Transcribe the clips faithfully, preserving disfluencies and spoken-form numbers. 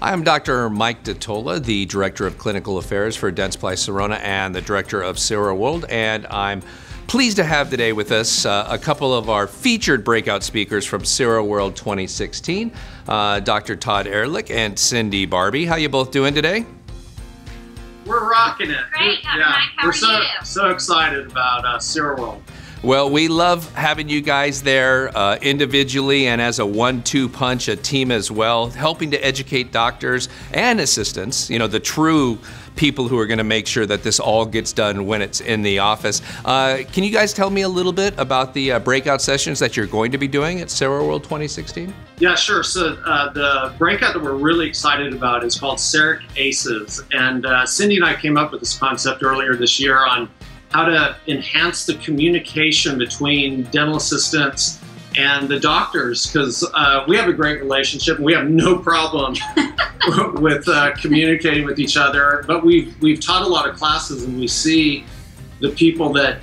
I'm Doctor Mike Datola, the Director of Clinical Affairs for Dentsply Sirona and the Director of Sirona World, and I'm pleased to have today with us uh, a couple of our featured breakout speakers from Sirona World twenty sixteen, uh, Doctor Todd Ehrlich and Cindy Barbee. How you both doing today? We're rocking it. Great, Doctor Yeah. Mike, how We're are so, you? so excited about uh, Sirona World. Well, we love having you guys there uh, individually and as a one two punch, a team as well, helping to educate doctors and assistants, you know, the true people who are going to make sure that this all gets done when it's in the office. Uh, can you guys tell me a little bit about the uh, breakout sessions that you're going to be doing at Sirona World twenty sixteen? Yeah, sure. So uh, the breakout that we're really excited about is called CEREC ACES. And uh, Cindy and I came up with this concept earlier this year on how to enhance the communication between dental assistants and the doctors, because uh, we have a great relationship and we have no problem with uh, communicating with each other. But we've, we've taught a lot of classes and we see the people that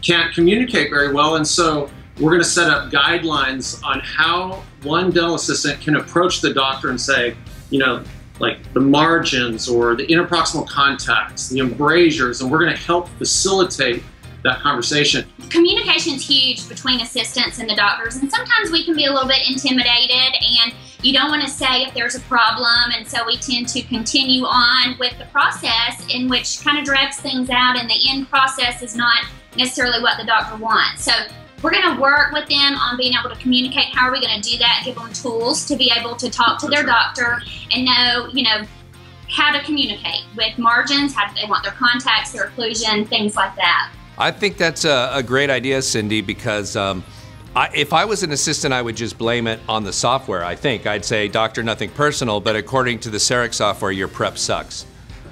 can't communicate very well. And so we're going to set up guidelines on how one dental assistant can approach the doctor and say, you know, like the margins or the interproximal contacts, the embrasures, and we're going to help facilitate that conversation. Communication is huge between assistants and the doctors, and sometimes we can be a little bit intimidated and you don't want to say if there's a problem, and so we tend to continue on with the process, in which kind of drags things out, and the end process is not necessarily what the doctor wants. So we're going to work with them on being able to communicate. How are we going to do that? Give them tools to be able to talk to their doctor and know, you know, how to communicate with margins, how they want their contacts, their occlusion, things like that. I think that's a, a great idea, Cindy, because um, I, if I was an assistant, I would just blame it on the software, I think. I'd say, doctor, nothing personal, but according to the CEREC software, your prep sucks.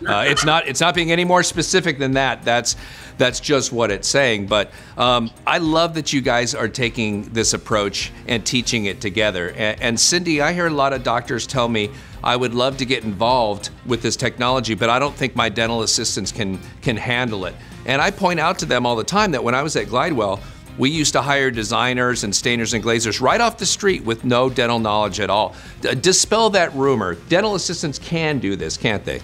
Uh, it's not. It's not being any more specific than that. That's that's just what it's saying. But um, I love that you guys are taking this approach and teaching it together. And, and Cindy, I hear a lot of doctors tell me, I would love to get involved with this technology, but I don't think my dental assistants can can handle it. And I point out to them all the time that when I was at Glidewell, we used to hire designers and stainers and glazers right off the street with no dental knowledge at all. D- dispel that rumor. Dental assistants can do this, can't they?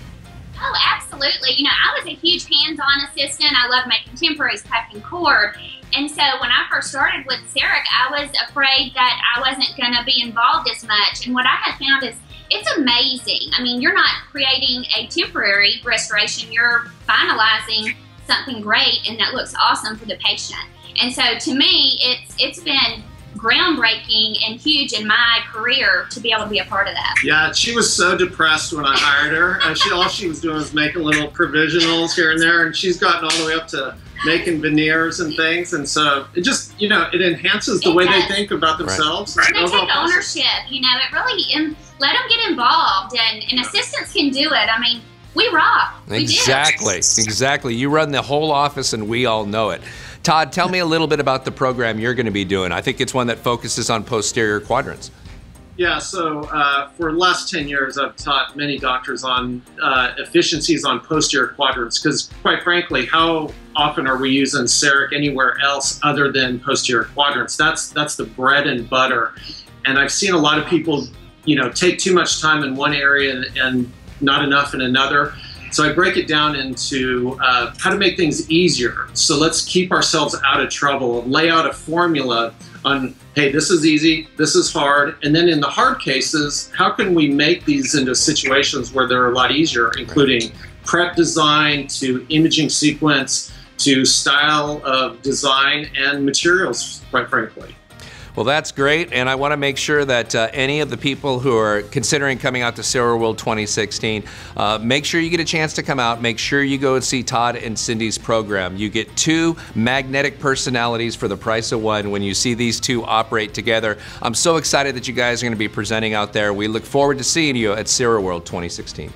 Oh, absolutely. You know, I was a huge hands-on assistant. I love making temporaries, packing cord. And so when I first started with CEREC, I was afraid that I wasn't going to be involved as much. And what I have found is it's amazing. I mean, you're not creating a temporary restoration. You're finalizing something great and that looks awesome for the patient. And so to me, it's it's been groundbreaking and huge in my career to be able to be a part of that. Yeah, she was so depressed when I hired her. And she, all she was doing was making little provisionals here and there, and she's gotten all the way up to making veneers and things. And so it just, you know, it enhances the it way does. they think about themselves. Right. And they take ownership, process. you know, it really, let them get involved, and, and assistants can do it. I mean, we rock. We exactly, do. exactly. You run the whole office and we all know it. Todd, tell me a little bit about the program you're going to be doing. I think it's one that focuses on posterior quadrants. Yeah, so uh, for the last ten years, I've taught many doctors on uh, efficiencies on posterior quadrants, because quite frankly, how often are we using CEREC anywhere else other than posterior quadrants? That's, that's the bread and butter. And I've seen a lot of people, you know, take too much time in one area and, and not enough in another. So I break it down into uh, how to make things easier. So let's keep ourselves out of trouble, lay out a formula on, hey, this is easy, this is hard. And then in the hard cases, how can we make these into situations where they're a lot easier, including prep design to imaging sequence to style of design and materials, quite frankly. Well, that's great, and I want to make sure that uh, any of the people who are considering coming out to Sirona World twenty sixteen, uh, make sure you get a chance to come out. Make sure you go and see Todd and Cindy's program. You get two magnetic personalities for the price of one when you see these two operate together. I'm so excited that you guys are going to be presenting out there. We look forward to seeing you at Sirona World twenty sixteen.